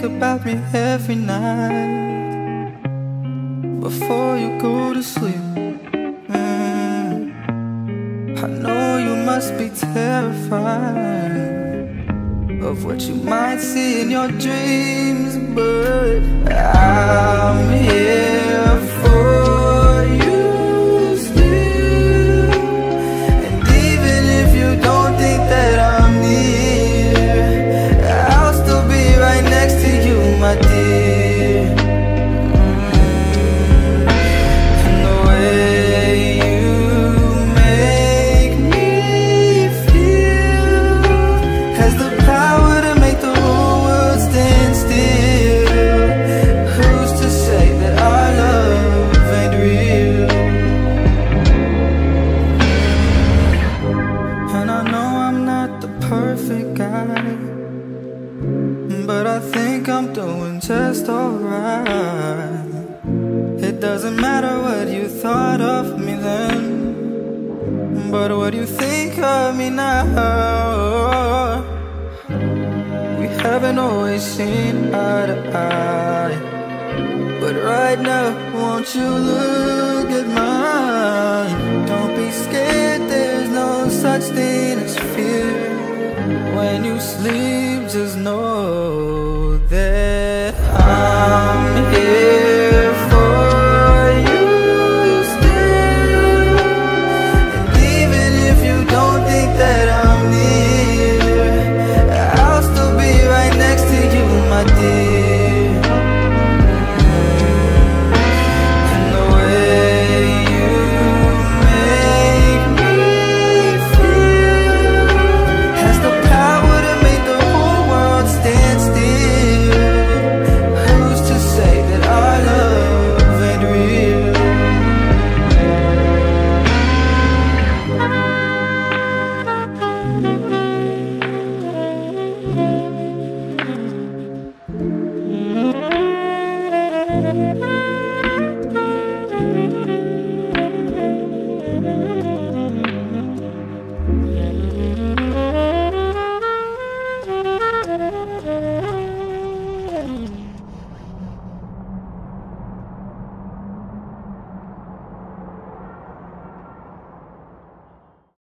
think about me every night before you go to sleep. I know you must be terrified of what you might see in your dreams, but I'm here for you still. And even if you don't think that I'm near, I'll still be right next to you, my dear. And the way you make me feel has the power to make the whole world stand still. Who's to say that our love ain't real? And I know I'm not the perfect guy, but I think I'm doing just alright. It doesn't matter what you thought of me then, but what you think of me now. We haven't always seen eye to eye, but right now, won't you look at mine? Don't be scared, there's no such thing as fear. When you sleep, just know